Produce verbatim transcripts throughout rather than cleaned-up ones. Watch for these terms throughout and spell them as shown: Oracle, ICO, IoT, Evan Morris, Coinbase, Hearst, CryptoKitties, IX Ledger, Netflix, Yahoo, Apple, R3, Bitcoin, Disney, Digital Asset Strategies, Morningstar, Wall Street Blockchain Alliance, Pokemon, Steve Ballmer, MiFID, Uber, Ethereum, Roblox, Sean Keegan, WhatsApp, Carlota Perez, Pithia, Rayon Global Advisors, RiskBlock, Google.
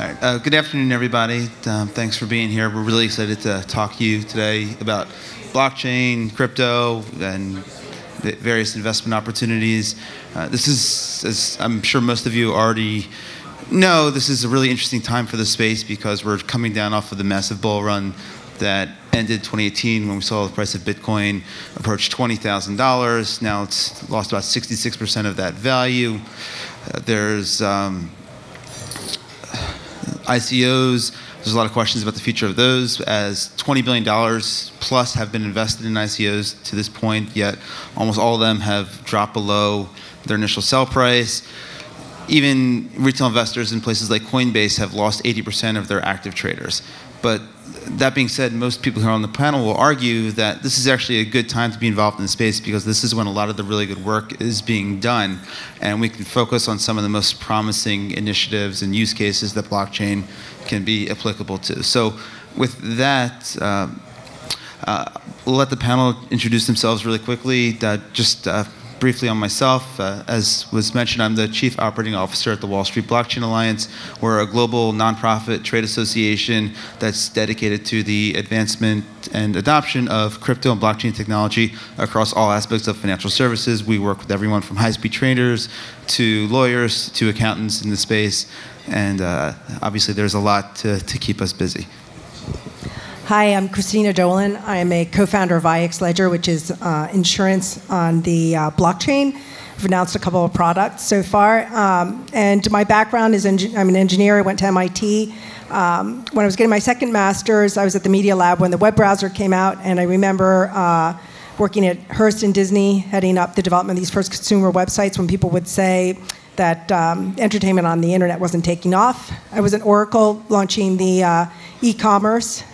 All right. Uh, good afternoon, everybody. Um, thanks for being here. We're really excited to talk to you today about blockchain, crypto, and the various investment opportunities. Uh, this is, as I'm sure most of you already know, this is a really interesting time for the space because we're coming down off of the massive bull run that ended twenty eighteen when we saw the price of Bitcoin approach twenty thousand dollars. Now it's lost about sixty-six percent of that value. Uh, there's um, I C Os. There's a lot of questions about the future of those, as twenty billion dollars plus have been invested in I C Os to this point, yet almost all of them have dropped below their initial sell price. Even retail investors in places like Coinbase have lost eighty percent of their active traders. But that being said, most people here on the panel will argue that this is actually a good time to be involved in the space because this is when a lot of the really good work is being done. And we can focus on some of the most promising initiatives and use cases that blockchain can be applicable to. So with that, uh, uh, we'll let the panel introduce themselves really quickly. Uh, just uh, briefly on myself, uh, as was mentioned, I'm the Chief Operating Officer at the Wall Street Blockchain Alliance. We're a global nonprofit trade association that's dedicated to the advancement and adoption of crypto and blockchain technology across all aspects of financial services. We work with everyone from high-speed traders to lawyers to accountants in the space, and uh, obviously there's a lot to, to keep us busy. Hi, I'm Cristina Dolan. I'm a co-founder of I X Ledger, which is uh, insurance on the uh, blockchain. I've announced a couple of products so far. Um, and my background is, I'm an engineer. I went to M I T. Um, when I was getting my second master's, I was at the Media Lab when the web browser came out. And I remember uh, working at Hearst and Disney, heading up the development of these first consumer websites when people would say that um, entertainment on the internet wasn't taking off. I was at Oracle launching the uh, e-commerce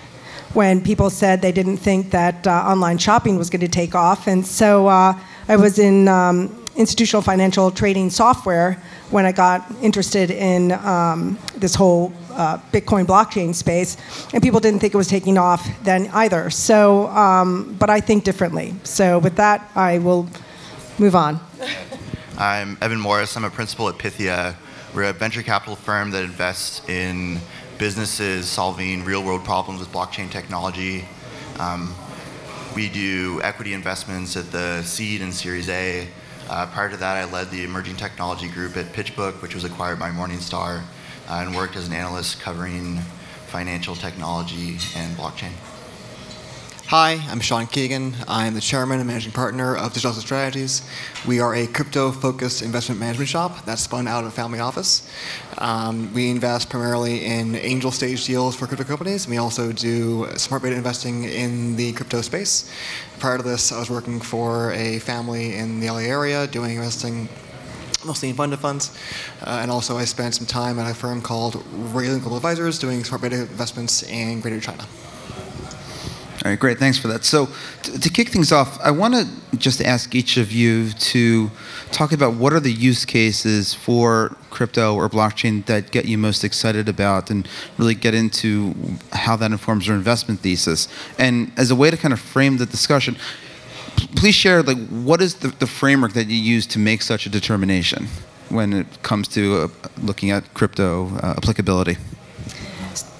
when people said they didn't think that uh, online shopping was going to take off. And so uh, I was in um, institutional financial trading software when I got interested in um, this whole uh, Bitcoin blockchain space, and people didn't think it was taking off then either. So, um, but I think differently. So with that, I will move on. I'm Evan Morris. I'm a principal at Pithia. We're a venture capital firm that invests in businesses solving real-world problems with blockchain technology. Um, we do equity investments at the seed and Series A. Uh, prior to that, I led the emerging technology group at PitchBook, which was acquired by Morningstar, uh, and worked as an analyst covering financial technology and blockchain. Hi, I'm Sean Keegan. I'm the chairman and managing partner of Digital Asset Strategies. We are a crypto-focused investment management shop that's spun out of a family office. Um, we invest primarily in angel stage deals for crypto companies. We also do smart beta investing in the crypto space. Prior to this, I was working for a family in the L A area doing investing mostly in fund-to-funds, uh, and also I spent some time at a firm called Rayon Global Advisors doing smart beta investments in Greater China. All right, great, thanks for that. So to, to kick things off, I want to just ask each of you to talk about what are the use cases for crypto or blockchain that get you most excited about, and really get into how that informs your investment thesis. And as a way to kind of frame the discussion, please share, like, what is the, the framework that you use to make such a determination when it comes to uh, looking at crypto uh, applicability?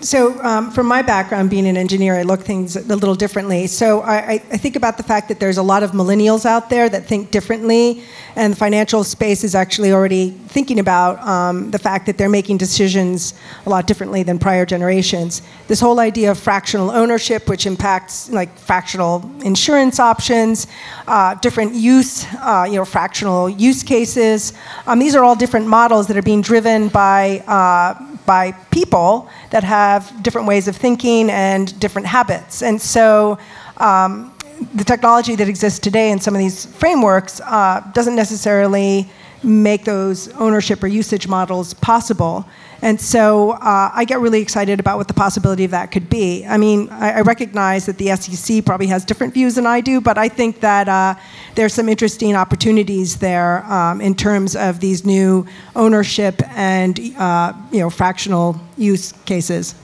So um, from my background, being an engineer, I look things a little differently. So I, I think about the fact that there's a lot of millennials out there that think differently, and the financial space is actually already thinking about um, the fact that they're making decisions a lot differently than prior generations. This whole idea of fractional ownership, which impacts like fractional insurance options, uh, different use, uh, you know, fractional use cases. Um, these are all different models that are being driven by uh, by people that have different ways of thinking and different habits. And so um, the technology that exists today in some of these frameworks uh, doesn't necessarily make those ownership or usage models possible. And so uh, I get really excited about what the possibility of that could be. I mean, I, I recognize that the S E C probably has different views than I do, but I think that uh, there's some interesting opportunities there um, in terms of these new ownership and uh, you know, fractional use cases.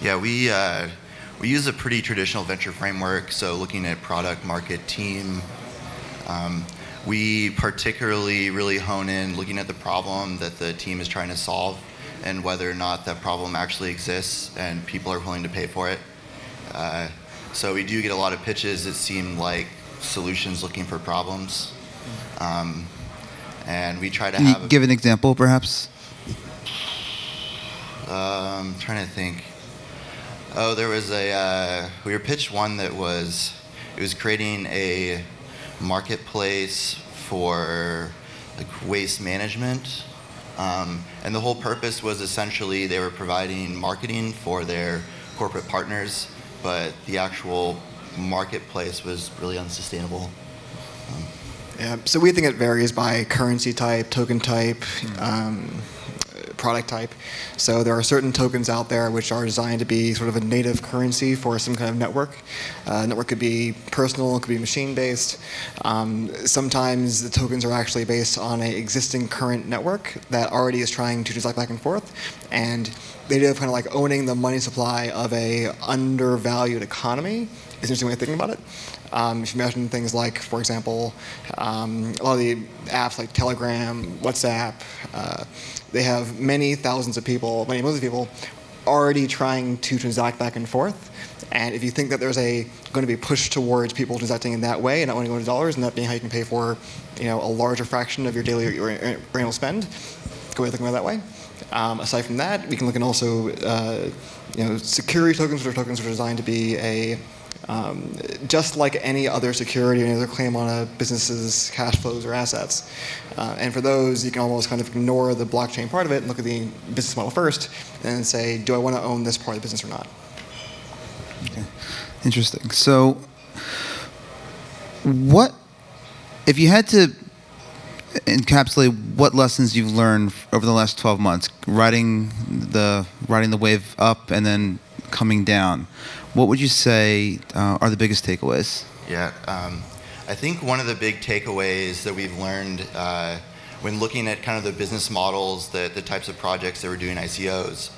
Yeah, we, uh, we use a pretty traditional venture framework, so looking at product, market, team. Um, We particularly really hone in looking at the problem that the team is trying to solve, and whether or not that problem actually exists and people are willing to pay for it. Uh, so we do get a lot of pitches that seem like solutions looking for problems. Um, and we try to Can have... Can you give an example, perhaps? Uh, I'm trying to think. Oh, there was a... Uh, we were pitched one that was... It was creating a marketplace for like waste management. Um, and the whole purpose was essentially they were providing marketing for their corporate partners, but the actual marketplace was really unsustainable. Um, yeah, so we think it varies by currency type, token type, mm-hmm. um, product type. So there are certain tokens out there which are designed to be sort of a native currency for some kind of network. Uh, network could be personal, it could be machine-based. Um, sometimes the tokens are actually based on an existing current network that already is trying to transact back and forth. And the idea of kind of like owning the money supply of an undervalued economy is an interesting way of thinking about it. Um, if you imagine things like, for example, um, a lot of the apps like Telegram, WhatsApp, uh, they have many thousands of people, many millions of people already trying to transact back and forth. And if you think that there's a going to be push towards people transacting in that way and not wanting to go to dollars and that being how you can pay for, you know, a larger fraction of your daily or annual spend, go ahead and think about it that way. Um, aside from that, we can look at also, uh, you know, security tokens, which are tokens which are designed to be a Um, just like any other security or any other claim on a business's cash flows or assets. Uh, and for those, you can almost kind of ignore the blockchain part of it and look at the business model first and say, do I want to own this part of the business or not? Okay. Interesting. So what, if you had to encapsulate what lessons you've learned over the last twelve months, riding the, riding the wave up and then coming down, what would you say uh, are the biggest takeaways? Yeah, um, I think one of the big takeaways that we've learned uh, when looking at kind of the business models, the, the types of projects that we're doing I C Os,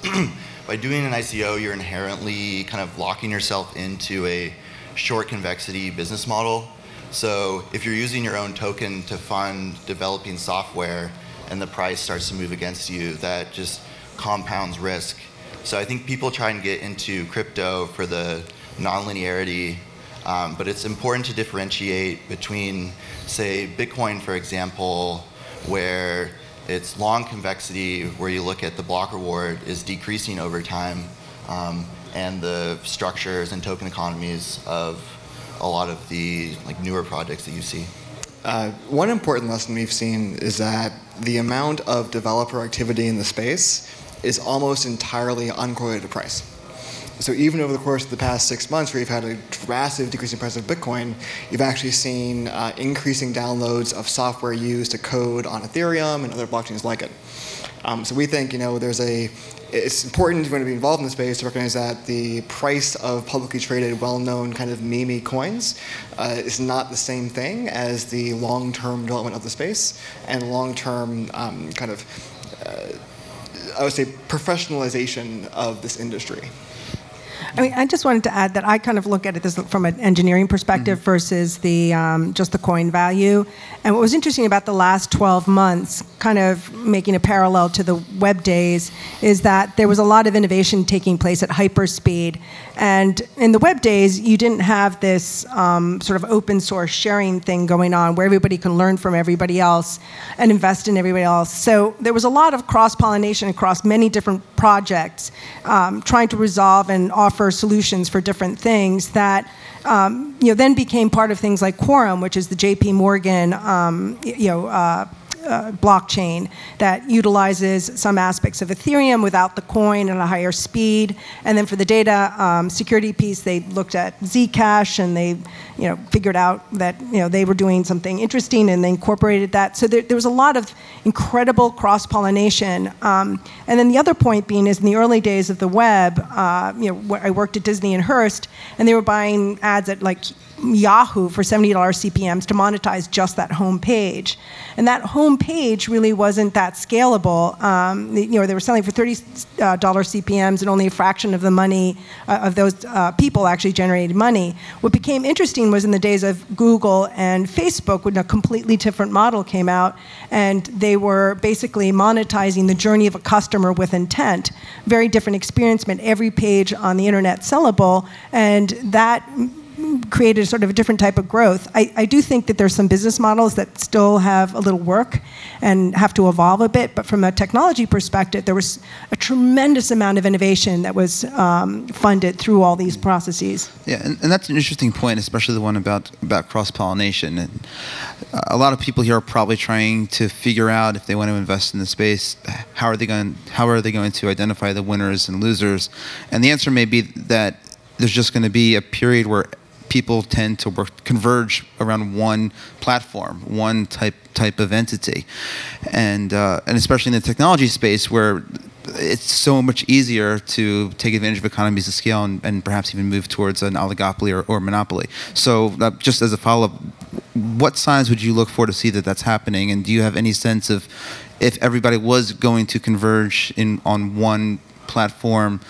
by doing an I C O, you're inherently kind of locking yourself into a short convexity business model. So if you're using your own token to fund developing software and the price starts to move against you, that just compounds risk. So I think people try and get into crypto for the nonlinearity, um, but it's important to differentiate between, say, Bitcoin, for example, where it's long convexity, where you look at the block reward is decreasing over time, um, and the structures and token economies of a lot of the like newer projects that you see. Uh, one important lesson we've seen is that the amount of developer activity in the space is almost entirely uncorrelated to price. So even over the course of the past six months where you've had a massive decrease in price of Bitcoin, you've actually seen uh, increasing downloads of software used to code on Ethereum and other blockchains like it. Um, so we think, you know, there's a, it's important if you want to be involved in the space to recognize that the price of publicly traded, well-known kind of meme coins uh, is not the same thing as the long-term development of the space and long-term um, kind of, uh, I would say, professionalization of this industry. I mean, I just wanted to add that I kind of look at it this from an engineering perspective mm-hmm. versus the um, just the coin value. And what was interesting about the last twelve months, kind of making a parallel to the web days, is that there was a lot of innovation taking place at hyperspeed. And in the web days, you didn't have this um, sort of open source sharing thing going on where everybody can learn from everybody else and invest in everybody else. So there was a lot of cross-pollination across many different projects um, trying to resolve and offer solutions for different things that um, you know then became part of things like Quorum, which is the J P Morgan um, you know uh, uh, blockchain that utilizes some aspects of Ethereum without the coin and a higher speed. And then for the data um, security piece, they looked at Zcash and they you know figured out that you know they were doing something interesting and they incorporated that. So there, there was a lot of incredible cross-pollination. Um, and then the other point being is in the early days of the web, uh, you know, I worked at Disney and Hearst, and they were buying ads at like Yahoo for seventy dollar C P Ms to monetize just that home page. And that home page really wasn't that scalable. Um, you know, they were selling for thirty dollar C P Ms and only a fraction of the money uh, of those uh, people actually generated money. What became interesting was in the days of Google and Facebook when a completely different model came out and they were basically monetizing the journey of a customer with intent. Very different experience, made every page on the internet sellable, and that created sort of a different type of growth. I, I do think that there's some business models that still have a little work and have to evolve a bit, but from a technology perspective, there was a tremendous amount of innovation that was um, funded through all these processes. Yeah, and, and that's an interesting point, especially the one about, about cross-pollination. And a lot of people here are probably trying to figure out if they want to invest in the space, how are they going, how are they going to identify the winners and losers? And the answer may be that there's just going to be a period where people tend to work, converge around one platform, one type type of entity, and uh, and especially in the technology space where it's so much easier to take advantage of economies of scale and, and perhaps even move towards an oligopoly or, or monopoly. So uh, just as a follow-up, what signs would you look for to see that that's happening, and do you have any sense of if everybody was going to converge in on one platform?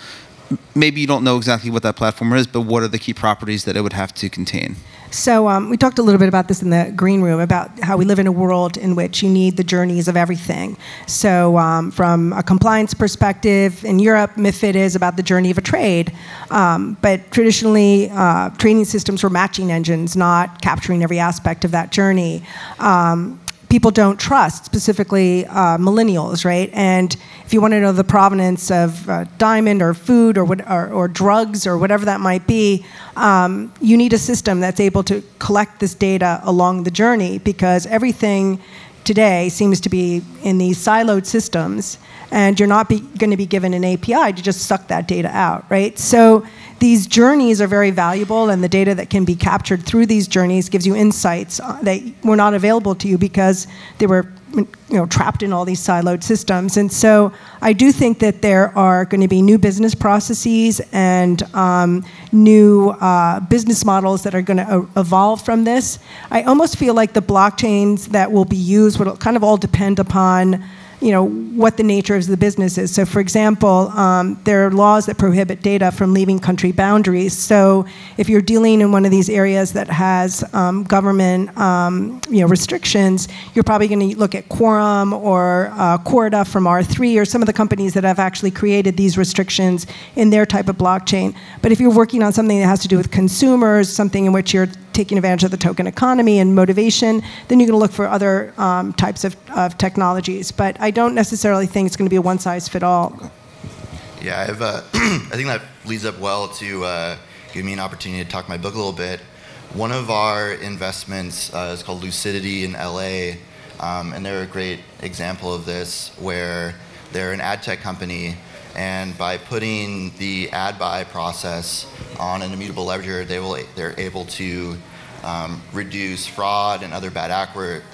Maybe you don't know exactly what that platform is, but what are the key properties that it would have to contain? So um, we talked a little bit about this in the green room, about how we live in a world in which you need the journeys of everything. So um, from a compliance perspective, in Europe, MiFID is about the journey of a trade. Um, but traditionally, uh, trading systems were matching engines, not capturing every aspect of that journey. Um, People don't trust, specifically uh, millennials, right? And if you want to know the provenance of uh, diamond or food or, what, or, or drugs or whatever that might be, um, you need a system that's able to collect this data along the journey, because everything today seems to be in these siloed systems, and you're not going to be given an A P I to just suck that data out, right? So these journeys are very valuable, and the data that can be captured through these journeys gives you insights that were not available to you because they were, you know, trapped in all these siloed systems. And so I do think that there are going to be new business processes and um, new uh, business models that are going to evolve from this. I almost feel like the blockchains that will be used will kind of all depend upon, you know, what the nature of the business is. So for example, um, there are laws that prohibit data from leaving country boundaries. So if you're dealing in one of these areas that has um, government um, you know, restrictions, you're probably going to look at Quorum or uh, Corda from R three or some of the companies that have actually created these restrictions in their type of blockchain. But if you're working on something that has to do with consumers, something in which you're taking advantage of the token economy and motivation, then you're going to look for other um, types of, of technologies. But I don't necessarily think it's going to be a one-size-fit-all. Yeah, I've, uh, I think that leads up well to uh, give me an opportunity to talk my book a little bit. One of our investments uh, is called Lucidity in L A, um, and they're a great example of this, where they're an ad tech company, and by putting the ad buy process on an immutable ledger, they will, they're able to um, reduce fraud and other bad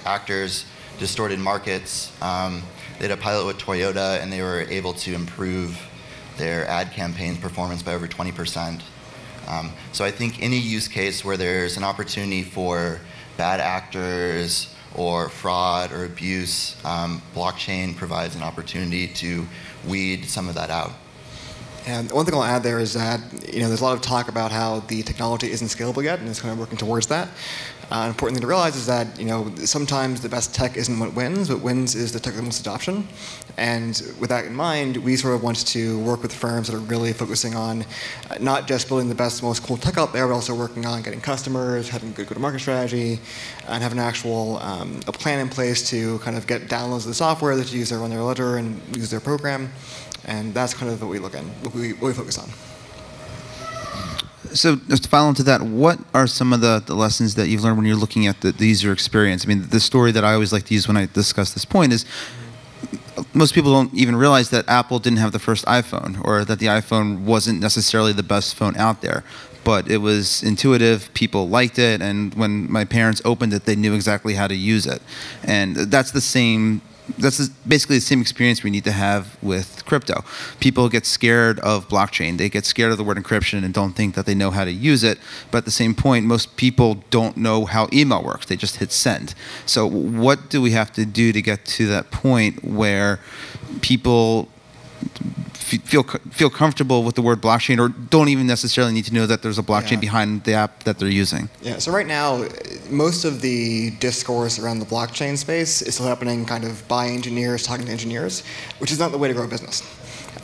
actors, distorted markets. Um, they had a pilot with Toyota, and they were able to improve their ad campaign's performance by over twenty percent. Um, so I think any use case where there's an opportunity for bad actors or fraud or abuse, um, blockchain provides an opportunity to weed some of that out. And one thing I'll add there is that, you know, there's a lot of talk about how the technology isn't scalable yet, and it's kind of working towards that. An uh, important thing to realize is that, you know, sometimes the best tech isn't what wins. What wins is the tech that wins adoption. And with that in mind, we sort of want to work with firms that are really focusing on not just building the best, most cool tech out there, but also working on getting customers, having good go-to-market strategy, and having an actual um, a plan in place to kind of get downloads of the software that you use to run their ledger and use their program. And that's kind of what we look at, what we, what we focus on. So just to follow into that, what are some of the, the lessons that you've learned when you're looking at the, the user experience? I mean, the story that I always like to use when I discuss this point is most people don't even realize that Apple didn't have the first iPhone, or that the iPhone wasn't necessarily the best phone out there. But it was intuitive, people liked it, and when my parents opened it, they knew exactly how to use it. And that's the same that's basically the same experience we need to have with crypto. People get scared of blockchain. They get scared of the word encryption and don't think that they know how to use it. But at the same point, most people don't know how email works. They just hit send. So what do we have to do to get to that point where people feel feel comfortable with the word blockchain, or don't even necessarily need to know that there's a blockchain yeah. behind the app that they're using? Yeah, so right now, most of the discourse around the blockchain space is still happening kind of by engineers talking to engineers, which is not the way to grow a business.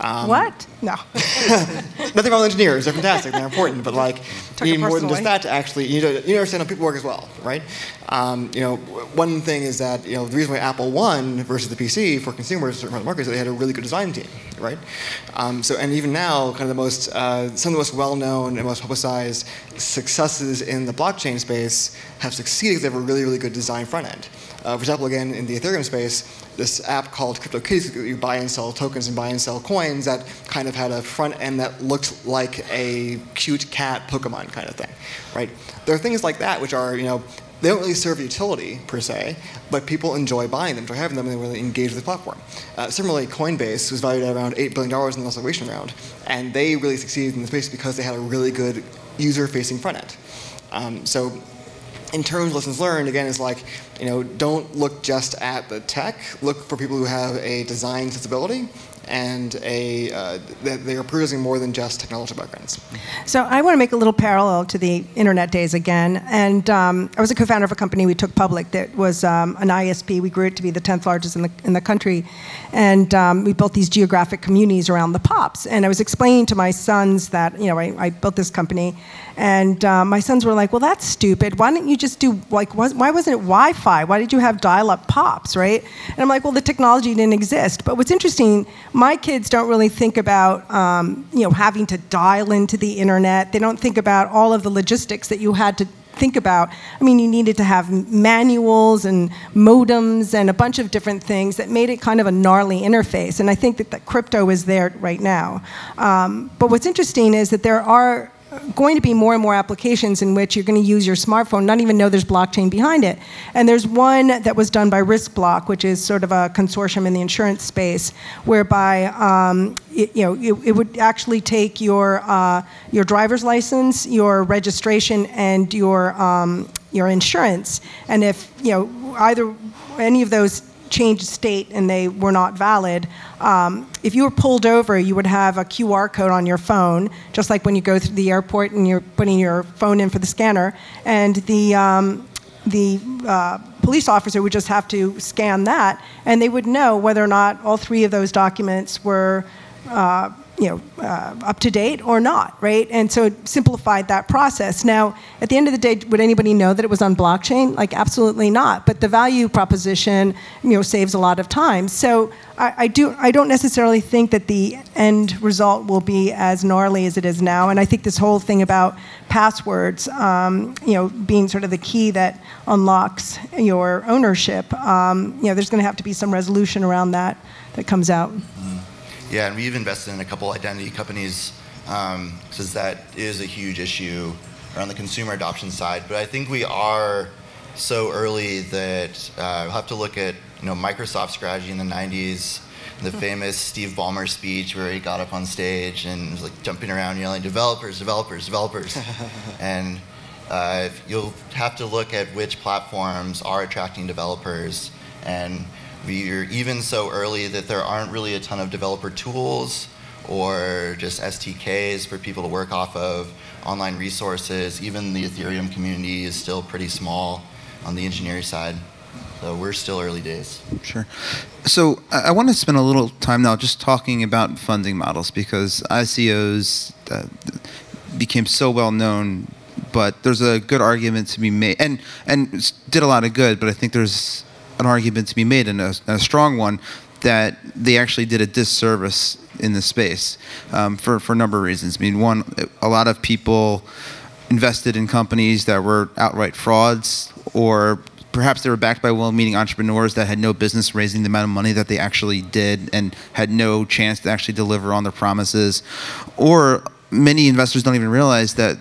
Um, what? No. Nothing wrong with engineers. They're fantastic. They're important. But like, you need more than just that to actually, you know, you understand how people work as well, right? Um, you know, one thing is that, you know, the reason why Apple won versus the P C for consumers in certain markets is that they had a really good design team, right? Um, so, and even now, kind of the most, uh, some of the most well-known and most publicized successes in the blockchain space have succeeded because they have a really, really good design front end. Uh, for example, again, in the Ethereum space, this app called CryptoKitties, you buy and sell tokens and buy and sell coins, that kind of had a front end that looked like a cute cat Pokemon kind of thing, right? There are things like that which are, you know, they don't really serve utility per se, but people enjoy buying them, enjoy having them, and they really engage with the platform. Uh, similarly, Coinbase was valued at around eight billion dollars in the last valuation round, and they really succeeded in the space because they had a really good user-facing front end. Um, so in terms of lessons learned, again, is like, you know, don't look just at the tech. Look for people who have a design sensibility and a, uh, that they are producing more than just technology backgrounds. So I want to make a little parallel to the internet days again. And um, I was a co-founder of a company we took public that was um, an I S P. We grew it to be the tenth largest in the, in the country. And um, we built these geographic communities around the P O Ps. And I was explaining to my sons that, you know, I, I built this company. And uh, my sons were like, well, that's stupid. Why didn't you just do, like, why wasn't it Wi-Fi? Why did you have dial-up P O Ps, right? And I'm like, well, the technology didn't exist. But what's interesting, my kids don't really think about, um, you know, having to dial into the internet. They don't think about all of the logistics that you had to think about. I mean, you needed to have manuals and modems and a bunch of different things that made it kind of a gnarly interface. And I think that, that crypto is there right now. Um, but what's interesting is that there are going to be more and more applications in which you're going to use your smartphone, not even know there's blockchain behind it. And there's one that was done by RiskBlock, which is sort of a consortium in the insurance space, whereby um, it, you know it, it would actually take your uh, your driver's license, your registration, and your um, your insurance. And if you know either any of those changed state and they were not valid, um, if you were pulled over, you would have a Q R code on your phone, just like when you go through the airport and you're putting your phone in for the scanner, and the um, the uh, police officer would just have to scan that, and they would know whether or not all three of those documents were uh, you know, uh, up to date or not, right? And so it simplified that process. Now, at the end of the day, would anybody know that it was on blockchain? Like, absolutely not. But the value proposition, you know, saves a lot of time. So I, I do. I don't necessarily think that the end result will be as gnarly as it is now. And I think this whole thing about passwords, um, you know, being sort of the key that unlocks your ownership, um, you know, there's going to have to be some resolution around that that comes out. Yeah, and we've invested in a couple identity companies um, because that is a huge issue around the consumer adoption side. But I think we are so early that uh, we'll have to look at you know Microsoft's strategy in the nineties, the famous Steve Ballmer speech where he got up on stage and was like jumping around yelling, developers, developers, developers. And uh, you'll have to look at which platforms are attracting developers. And we're even so early that there aren't really a ton of developer tools or just S D Ks for people to work off of, online resources. Even the Ethereum community is still pretty small on the engineering side. So we're still early days. Sure. So I want to spend a little time now just talking about funding models, because I C Os uh, became so well known, but there's a good argument to be made, and, and did a lot of good, but I think there's an argument to be made, and a, a strong one, that they actually did a disservice in this space um, for, for a number of reasons. I mean, one, a lot of people invested in companies that were outright frauds, or perhaps they were backed by well-meaning entrepreneurs that had no business raising the amount of money that they actually did and had no chance to actually deliver on their promises. Or many investors don't even realize that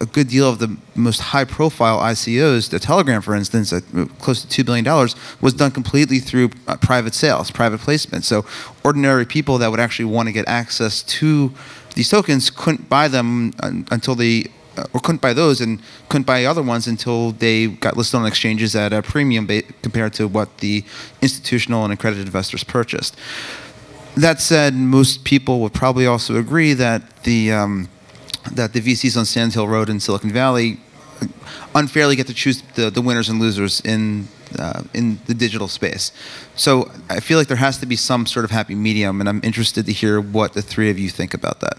a good deal of the most high-profile I C Os, the Telegram, for instance, at close to two billion dollars, was done completely through uh, private sales, private placement. So ordinary people that would actually want to get access to these tokens couldn't buy them until they, uh, or couldn't buy those and couldn't buy other ones until they got listed on exchanges at a premium compared to what the institutional and accredited investors purchased. That said, most people would probably also agree that the um, that the V Cs on Sand Hill Road in Silicon Valley unfairly get to choose the, the winners and losers in uh, in the digital space. So I feel like there has to be some sort of happy medium, and I'm interested to hear what the three of you think about that.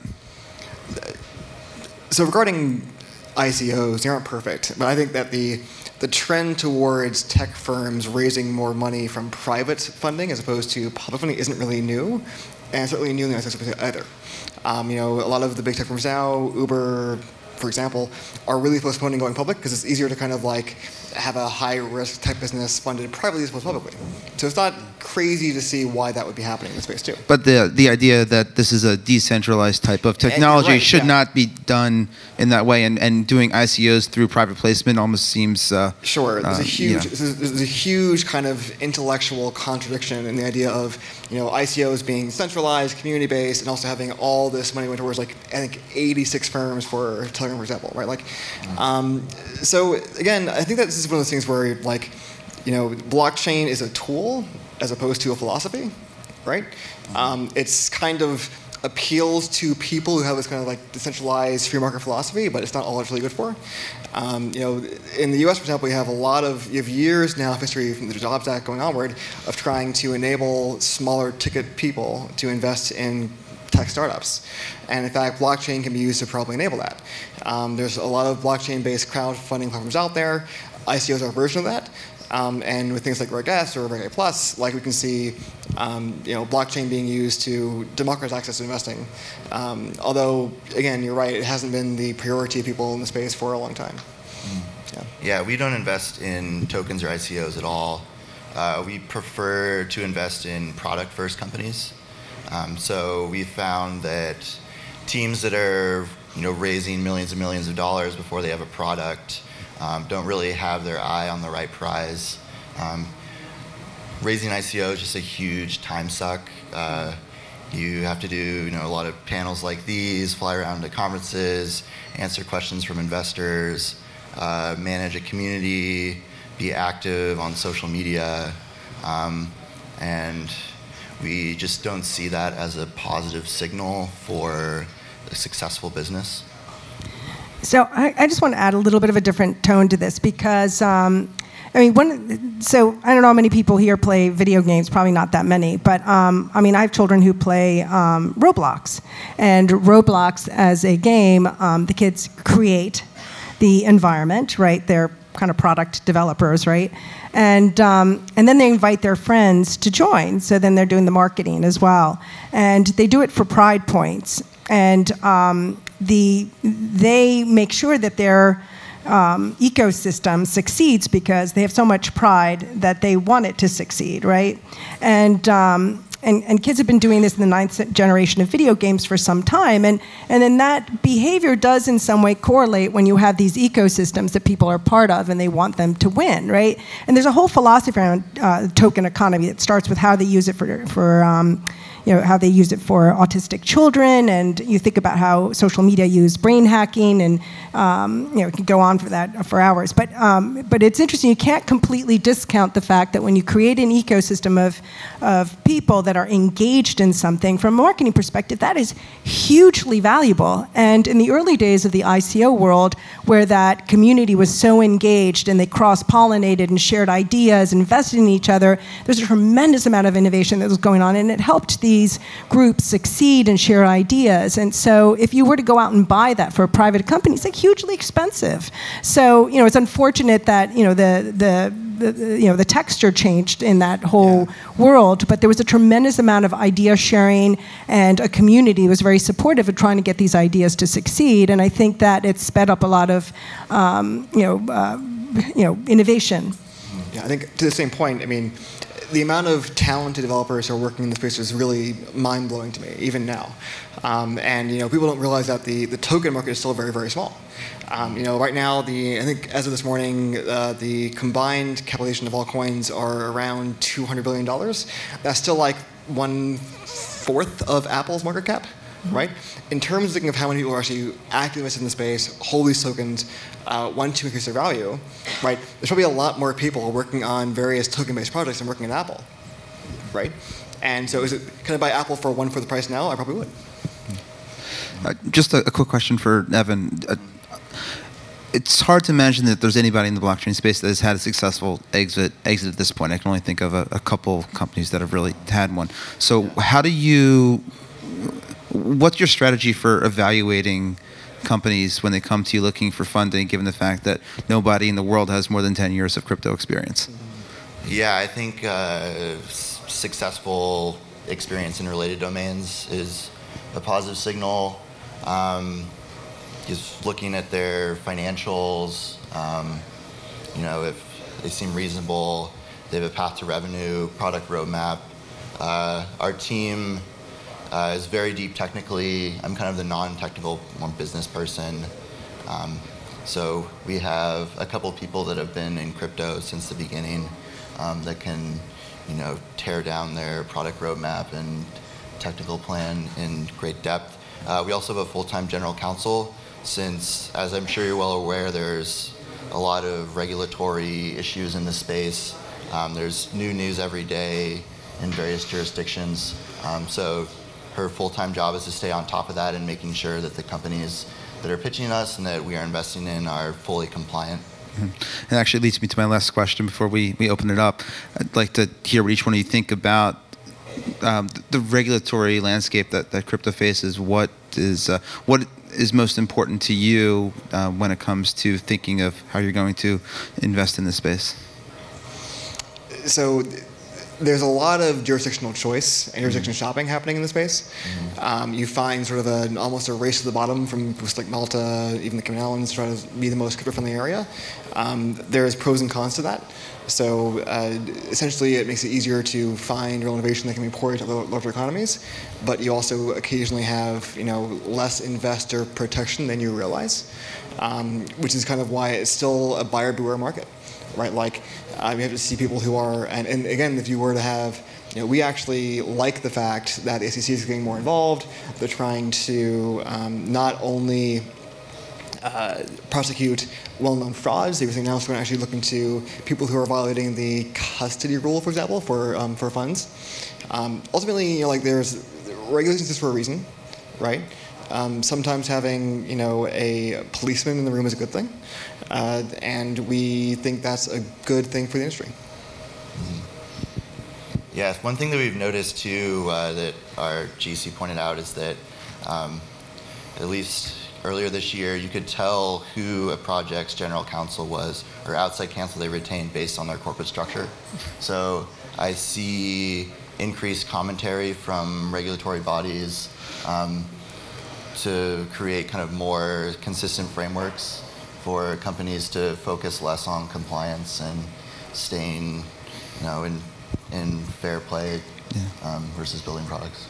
So regarding I C Os, they aren't perfect, but I think that the the trend towards tech firms raising more money from private funding as opposed to public funding isn't really new, and certainly new in the United States either. Um, you know, a lot of the big tech firms now, Uber, for example, are really postponing going public because it's easier to kind of like have a high-risk tech business funded privately as opposed to publicly. So it's not crazy to see why that would be happening in the space too. But the the idea that this is a decentralized type of technology right, should yeah. not be done in that way, and, and doing I C Os through private placement almost seems uh, sure. There's uh, a huge yeah. there's, there's a huge kind of intellectual contradiction in the idea of you know I C Os being centralized, community-based, and also having all this money went towards like I think eighty-six firms for Telegram, for example, right? Like, um, so again, I think that this is one of those things where, like, you know, blockchain is a tool as opposed to a philosophy, right? Um, it's kind of appeals to people who have this kind of like decentralized free market philosophy, but it's not all it's really good for. Um, you know, in the U S, for example, we have a lot of you have years now of history from the Jobs Act going onward of trying to enable smaller ticket people to invest in tech startups. And in fact, blockchain can be used to probably enable that. Um, there's a lot of blockchain-based crowdfunding platforms out there. I C Os are a version of that. Um, and with things like Reg S or Reg A Plus, like we can see um, you know, blockchain being used to democratize access to investing. Um, although, again, you're right, it hasn't been the priority of people in the space for a long time. Yeah, yeah we don't invest in tokens or I C Os at all. Uh, we prefer to invest in product-first companies. Um, so we found that teams that are you know, raising millions and millions of dollars before they have a product um, don't really have their eye on the right prize. Um, raising I C O is just a huge time suck. Uh, you have to do you know, a lot of panels like these, fly around to conferences, answer questions from investors, uh, manage a community, be active on social media, um, and we just don't see that as a positive signal for a successful business. So I, I just want to add a little bit of a different tone to this because, um, I mean, one. So I don't know how many people here play video games, probably not that many, but um, I mean, I have children who play um, Roblox. And Roblox as a game, um, the kids create the environment, right? They're kind of product developers, right? And um, and then they invite their friends to join. So then they're doing the marketing as well, and they do it for Pride points. And um, the they make sure that their um, ecosystem succeeds because they have so much pride that they want it to succeed, right? And um, and and kids have been doing this in the ninth generation of video games for some time, and and then that behavior does in some way correlate when you have these ecosystems that people are part of and they want them to win, right? And there's a whole philosophy around uh, token economy that starts with how they use it for for um, you know, how they use it for autistic children, and you think about how social media use brain hacking, and um, you know, it can go on for that for hours. But um, but it's interesting. You can't completely discount the fact that when you create an ecosystem of of people that are engaged in something, from a marketing perspective, that is hugely valuable. And in the early days of the I C O world, where that community was so engaged and they cross-pollinated and shared ideas, invested in each other, there's a tremendous amount of innovation that was going on, and it helped the these groups succeed and share ideas. And so if you were to go out and buy that for a private company, it's like hugely expensive. So, you know, it's unfortunate that, you know, the, the, the you know, the texture changed in that whole yeah. world, but there was a tremendous amount of idea sharing, and a community was very supportive of trying to get these ideas to succeed. And I think that it sped up a lot of, um, you know, uh, you know, innovation. Yeah, I think to the same point, I mean, the amount of talented developers who are working in the space is really mind-blowing to me, even now. Um, and you know, people don't realize that the, the token market is still very, very small. Um, you know, right now, the I think as of this morning, uh, the combined capitalization of all coins are around two hundred billion dollars. That's still like one-fourth of Apple's market cap. Right? In terms of thinking of how many people are actually actively invested in the space, hold these tokens, uh, want to increase their value, right? There's probably a lot more people working on various token-based projects than working at Apple, right? And so, is it, can I buy Apple for one for the price now? I probably would. Uh, just a, a quick question for Evan. Uh, it's hard to imagine that there's anybody in the blockchain space that has had a successful exit exit at this point. I can only think of a, a couple of companies that have really had one. So, how do you? What's your strategy for evaluating companies when they come to you looking for funding, given the fact that nobody in the world has more than ten years of crypto experience? Yeah, I think uh, successful experience in related domains is a positive signal. Um, just looking at their financials, um, you know, if they seem reasonable, they have a path to revenue, product roadmap. Uh, our team Uh, is very deep technically. I'm kind of the non-technical, more business person. Um, so we have a couple of people that have been in crypto since the beginning um, that can, you know, tear down their product roadmap and technical plan in great depth. Uh, we also have a full-time general counsel since, as I'm sure you're well aware, there's a lot of regulatory issues in the space. Um, there's new news every day in various jurisdictions. Um, so. Her full-time job is to stay on top of that and making sure that the companies that are pitching us and that we are investing in are fully compliant. Mm-hmm. It actually leads me to my last question before we, we open it up. I'd like to hear what each one of you think about um, the regulatory landscape that, that crypto faces. What is, uh, what is most important to you uh, when it comes to thinking of how you're going to invest in this space? So. There's a lot of jurisdictional choice and jurisdictional mm-hmm. shopping happening in the space. Mm-hmm. um, you find sort of an almost a race to the bottom from like Malta, even the Cayman Islands, trying to be the most crypto-friendly area. Um, there's pros and cons to that. So uh, essentially, it makes it easier to find real innovation that can be ported to larger economies, but you also occasionally have you know less investor protection than you realize, um, which is kind of why it's still a buyer beware market, right? Like. Uh, we have to see people who are, and, and again, if you were to have, you know, we actually like the fact that the S E C is getting more involved. They're trying to um, not only uh, prosecute well-known frauds, they were now so actually looking to people who are violating the custody rule, for example, for um, for funds. Um, ultimately, you know, like there's regulations just for a reason, right? Um, sometimes having you know a policeman in the room is a good thing. Uh, and we think that's a good thing for the industry. Mm-hmm. Yeah, one thing that we've noticed too uh, that our G C pointed out is that um, at least earlier this year, you could tell who a project's general counsel was or outside counsel they retained based on their corporate structure. So I see increased commentary from regulatory bodies um, to create kind of more consistent frameworks for companies to focus less on compliance and staying, you know, in in fair play yeah. um, versus building products.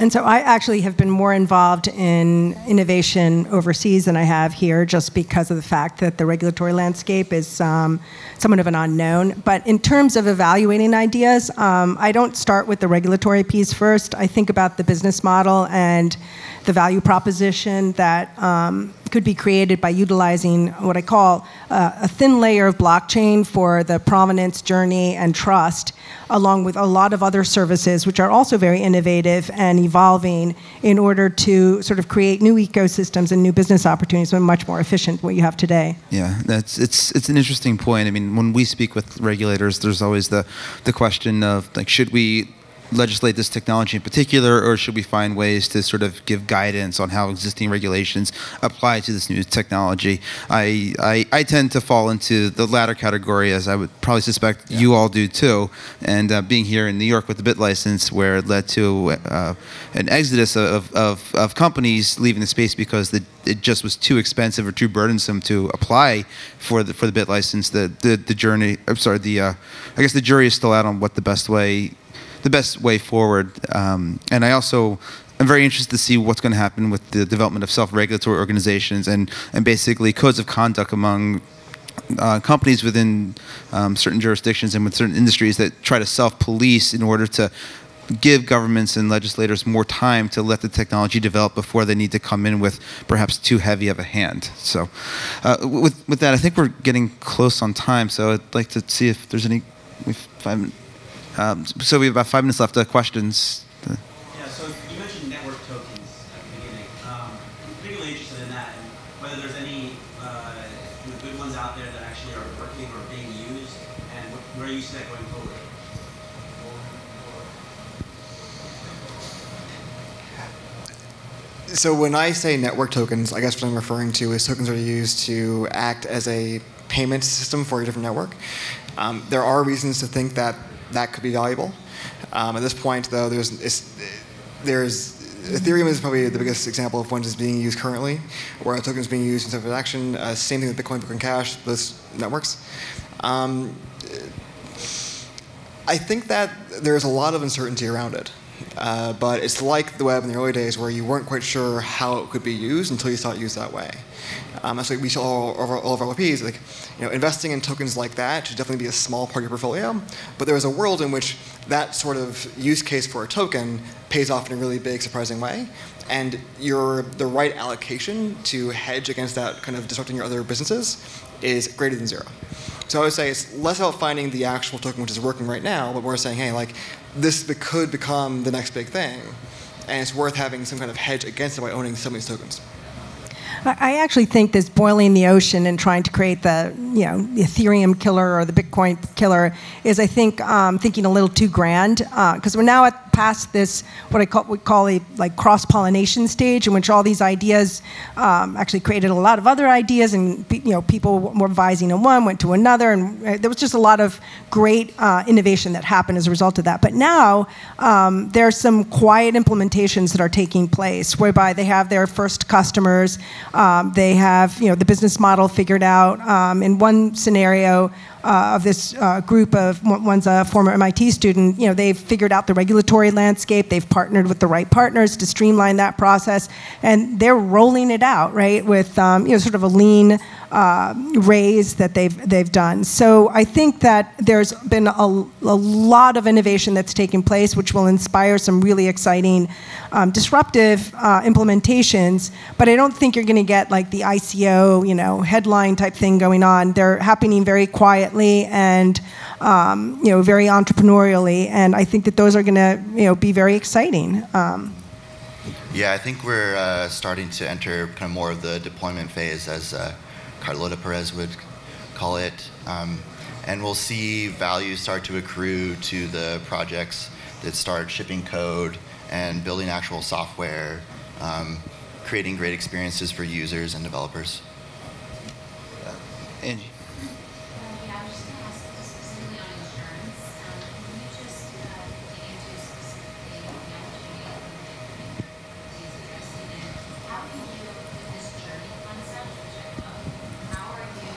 And so I actually have been more involved in innovation overseas than I have here, just because of the fact that the regulatory landscape is um, somewhat of an unknown. But in terms of evaluating ideas, um, I don't start with the regulatory piece first. I think about the business model and the value proposition that um, could be created by utilizing what I call uh, a thin layer of blockchain for the provenance journey and trust, along with a lot of other services, which are also very innovative and evolving in order to sort of create new ecosystems and new business opportunities that are much more efficient than what you have today. Yeah, that's it's it's an interesting point. I mean, when we speak with regulators, there's always the, the question of, like, should we legislate this technology in particular, or should we find ways to sort of give guidance on how existing regulations apply to this new technology? I I, I tend to fall into the latter category, as I would probably suspect yeah. you all do too. And uh, being here in New York with the bit license, where it led to uh, an exodus of, of, of companies leaving the space because the, it just was too expensive or too burdensome to apply for the for the bit license. The the, the journey. I'm sorry. The uh, I guess the jury is still out on what the best way. The best way forward, um, and I also am very interested to see what's going to happen with the development of self-regulatory organizations and and basically codes of conduct among uh, companies within um, certain jurisdictions and with certain industries that try to self-police in order to give governments and legislators more time to let the technology develop before they need to come in with perhaps too heavy of a hand. So, uh, with with that, I think we're getting close on time. So I'd like to see if there's any. If I'm, Um, so we have about five minutes left. Uh, questions? Yeah, so you mentioned network tokens at the beginning. Um, I'm particularly interested in that and whether there's any uh, good ones out there that actually are working or being used, and where you see that going forward. So when I say network tokens, I guess what I'm referring to is tokens that are used to act as a payment system for a different network. Um, there are reasons to think that that could be valuable. Um, at this point, though, there's, it's, there's Ethereum is probably the biggest example of one that's being used currently, where a token is being used instead of an action. Uh, same thing with Bitcoin, Bitcoin Cash, those networks. Um, I think that there's a lot of uncertainty around it. Uh, but it's like the web in the early days, where you weren't quite sure how it could be used until you saw it used that way. Um, that's why we tell all, all, all of our L Ps, like, you know, investing in tokens like that should definitely be a small part of your portfolio. But there is a world in which that sort of use case for a token pays off in a really big, surprising way, and your the right allocation to hedge against that kind of disrupting your other businesses is greater than zero. So I would say it's less about finding the actual token which is working right now, but more saying, hey, like, this could become the next big thing, and it's worth having some kind of hedge against it by owning some of these tokens. I actually think this boiling the ocean and trying to create the, you know, the Ethereum killer or the Bitcoin killer is, I think, um, thinking a little too grand, because uh, we're now at past this what I call we call a like cross-pollination stage, in which all these ideas um, actually created a lot of other ideas, and you know people were advising on one, went to another, and uh, there was just a lot of great uh, innovation that happened as a result of that. But now um, there are some quiet implementations that are taking place, whereby they have their first customers. Um, they have, you know, the business model figured out. Um, in one scenario uh, of this uh, group of one's a former M I T student, you know, they've figured out the regulatory landscape. They've partnered with the right partners to streamline that process, and they're rolling it out, right, with um, you know, sort of a lean uh, raise that they've they've done. So I think that there's been a, a lot of innovation that's taken place, which will inspire some really exciting, um, disruptive uh, implementations. But I don't think you're going to get like the I C O, you know, headline type thing going on. They're happening very quietly and um, you know, very entrepreneurially, and I think that those are going to, you know, be very exciting. Um. Yeah, I think we're uh, starting to enter kind of more of the deployment phase, as uh, Carlota Perez would call it, um, and we'll see value start to accrue to the projects that start shipping code and building actual software. Um, creating great experiences for users and developers. Uh, Angie. Yeah, I was just going to ask specifically on insurance. Um, can you just dig into specifically the opportunity that you're interested in? How can you, with this journey concept, which I love, how are you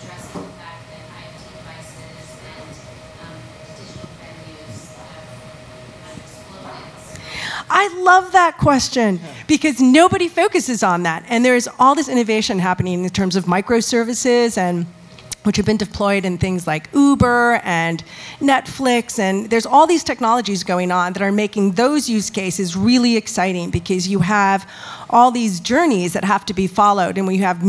addressing the fact that I O T devices and um, digital venues have uh, exploded? I love that question. Because nobody focuses on that. And there is all this innovation happening in terms of microservices, and which have been deployed in things like Uber and Netflix. And there's all these technologies going on that are making those use cases really exciting, because you have all these journeys that have to be followed, and we have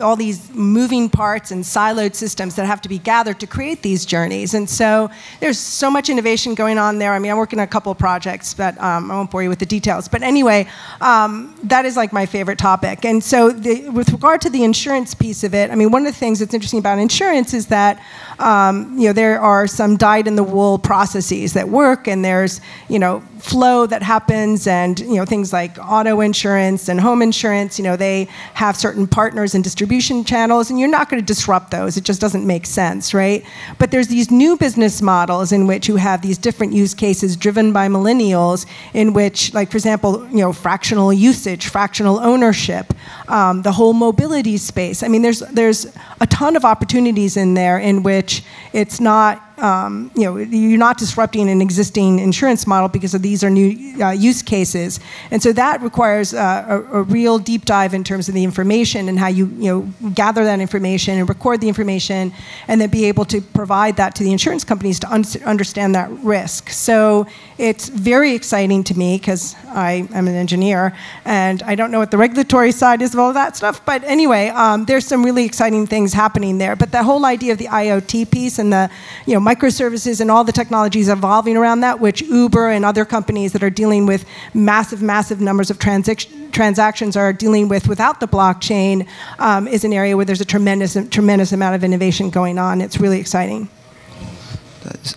all these moving parts and siloed systems that have to be gathered to create these journeys. And so there's so much innovation going on there. I mean, I'm working on a couple of projects, but um, I won't bore you with the details. But anyway, um, that is like my favorite topic. And so the, with regard to the insurance piece of it, I mean, one of the things that's interesting about insurance insurance is that um, you know, there are some dyed-in-the-wool processes that work, and there's you know flow that happens, and you know things like auto insurance and home insurance. You know they have certain partners and distribution channels, and you're not going to disrupt those. It just doesn't make sense, right? But there's these new business models in which you have these different use cases driven by millennials, in which, like for example, you know fractional usage, fractional ownership, um, the whole mobility space. I mean, there's there's a ton of opportunities in there in which it's not, um, you know, you're not disrupting an existing insurance model because of these are new uh, use cases. And so that requires uh, a, a real deep dive in terms of the information and how you, you know, gather that information and record the information and then be able to provide that to the insurance companies to un understand that risk. So it's very exciting to me because I am an engineer and I don't know what the regulatory side is of all that stuff. But anyway, um, there's some really exciting things happening there. But the whole idea of the I O T piece and the, you know, microservices and all the technologies evolving around that, which Uber and other companies that are dealing with massive, massive numbers of transaction, transactions are dealing with without the blockchain, um, is an area where there's a tremendous, tremendous amount of innovation going on. It's really exciting.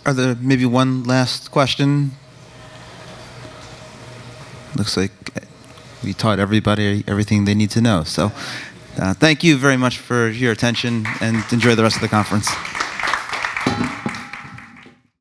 Are there maybe one last question? Looks like we taught everybody everything they need to know. So uh, thank you very much for your attention and enjoy the rest of the conference.